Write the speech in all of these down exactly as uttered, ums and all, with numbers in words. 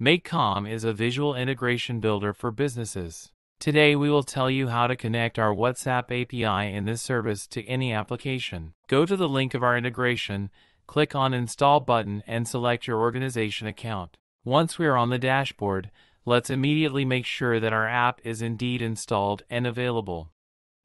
Make dot com is a visual integration builder for businesses. Today we will tell you how to connect our WhatsApp A P I in this service to any application. Go to the link of our integration, click on Install button and select your organization account. Once we are on the dashboard, let's immediately make sure that our app is indeed installed and available.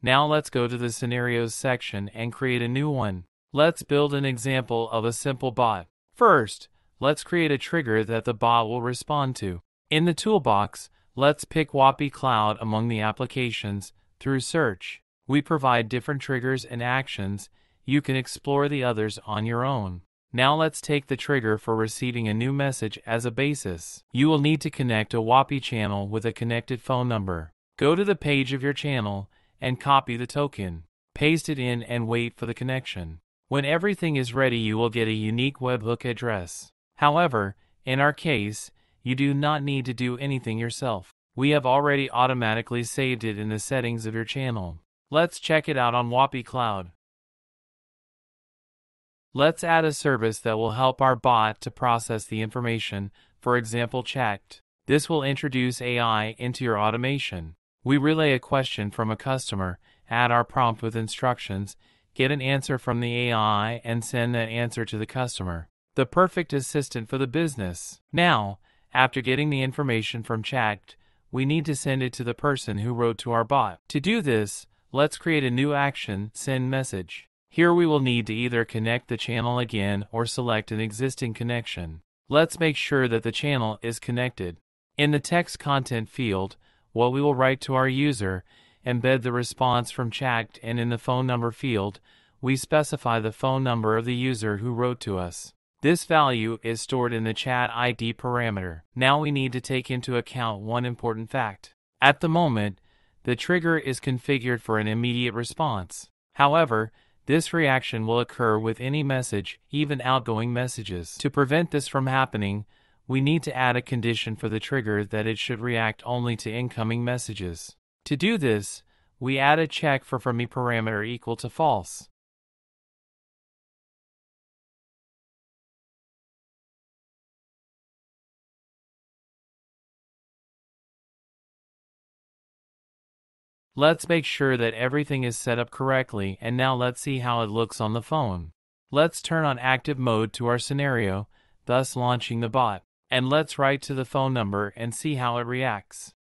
Now let's go to the Scenarios section and create a new one. Let's build an example of a simple bot. First, let's create a trigger that the bot will respond to. In the toolbox, let's pick Whapi Cloud among the applications through search. We provide different triggers and actions. You can explore the others on your own. Now let's take the trigger for receiving a new message as a basis. You will need to connect a Whapi channel with a connected phone number. Go to the page of your channel and copy the token. Paste it in and wait for the connection. When everything is ready, you will get a unique webhook address. However, in our case, you do not need to do anything yourself. We have already automatically saved it in the settings of your channel. Let's check it out on Whapi Cloud. Let's add a service that will help our bot to process the information, for example chat. This will introduce A I into your automation. We relay a question from a customer, add our prompt with instructions, get an answer from the A I and send that answer to the customer. The perfect assistant for the business. Now, after getting the information from chat, we need to send it to the person who wrote to our bot. To do this, let's create a new action, send message. Here we will need to either connect the channel again or select an existing connection. Let's make sure that the channel is connected. In the text content field, what we will write to our user, embed the response from chat, and in the phone number field, we specify the phone number of the user who wrote to us. This value is stored in the chat I D parameter. Now we need to take into account one important fact. At the moment, the trigger is configured for an immediate response. However, this reaction will occur with any message, even outgoing messages. To prevent this from happening, we need to add a condition for the trigger that it should react only to incoming messages. To do this, we add a check for from me parameter equal to false. Let's make sure that everything is set up correctly, and now let's see how it looks on the phone. Let's turn on active mode to our scenario, thus launching the bot. And let's write to the phone number and see how it reacts.